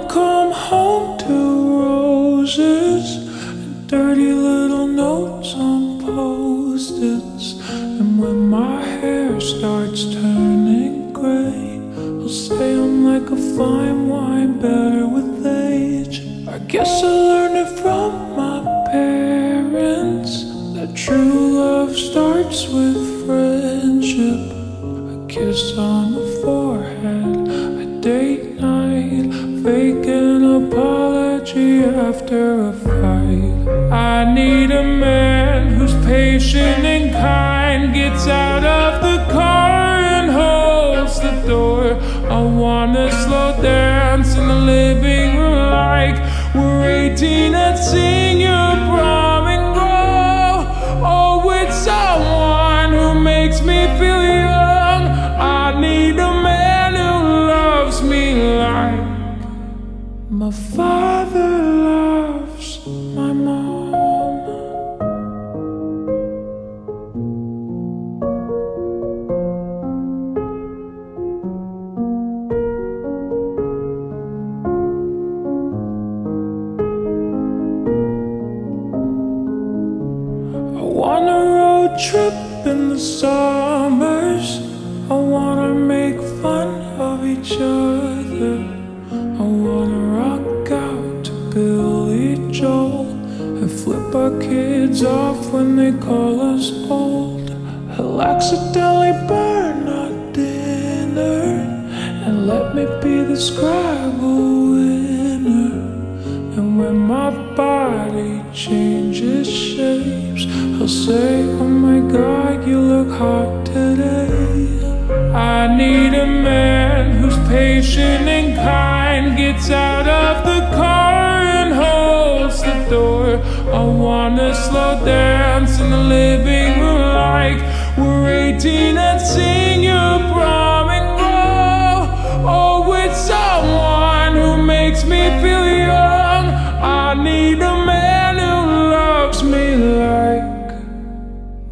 don't come home to roses and dirty little notes on post-its. And when my hair starts turning gray, I'll say I'm like a fine wine, better with age. I guess I learned it from my parents, that true love starts with friendship. A kiss on the forehead, a date night, fake an apology after a fight. I need a man who's patient and kind, gets out of the car and holds the door. I wanna slow dance in the living room like we're 18 at senior prom and grow. Oh, with someone who makes me feel young. I need a man who loves me like my father loves my mom. I want a road trip in the summers, I wanna make fun of each other, I wanna rock out to Billy Joel and flip our kids off when they call us old. I'll accidentally burn our dinner and let me be the Scrabble winner. And when my body changes shapes, I'll say, oh my God, you look hot today. I need a man who's patient and kind, gets out of the car and holds the door. I wanna slow dance in the living room like we're 18 at senior prom and grow. Oh, with someone who makes me feel young. I need a man who loves me like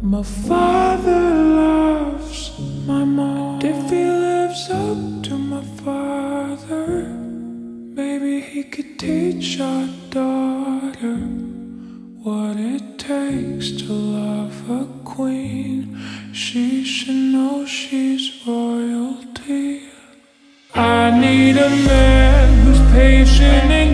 my father loves my mom. If he lives up to my father, maybe he could teach our daughter what it takes to love a queen. She should know she's royalty. I need a man who's patient and